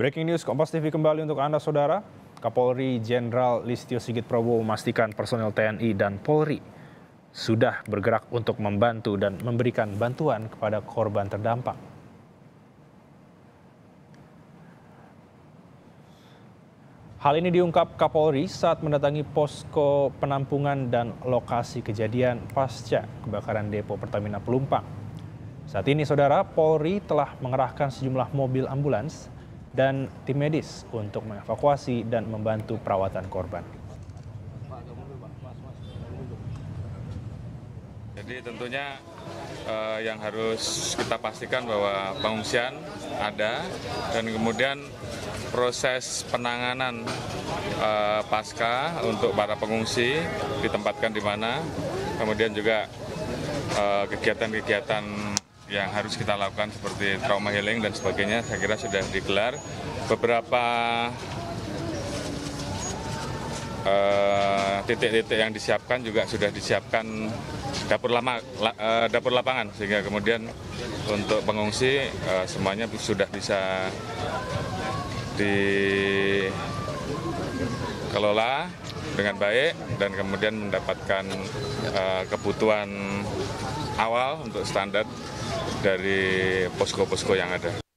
Breaking News Kompas TV kembali untuk Anda, Saudara. Kapolri Jenderal Listyo Sigit Prabowo memastikan personel TNI dan Polri sudah bergerak untuk membantu dan memberikan bantuan kepada korban terdampak. Hal ini diungkap Kapolri saat mendatangi posko penampungan dan lokasi kejadian pasca kebakaran Depo Pertamina Plumpang. Saat ini, Saudara, Polri telah mengerahkan sejumlah mobil ambulans dan tim medis untuk mengevakuasi dan membantu perawatan korban. Jadi tentunya yang harus kita pastikan bahwa pengungsian ada, dan kemudian proses penanganan pasca untuk para pengungsi ditempatkan di mana, kemudian juga kegiatan-kegiatan yang harus kita lakukan seperti trauma healing dan sebagainya, saya kira sudah digelar. Beberapa titik-titik yang disiapkan juga sudah disiapkan dapur lapangan, sehingga kemudian untuk pengungsi semuanya sudah bisa dikelola dengan baik dan kemudian mendapatkan kebutuhan awal untuk standar dari posko-posko yang ada.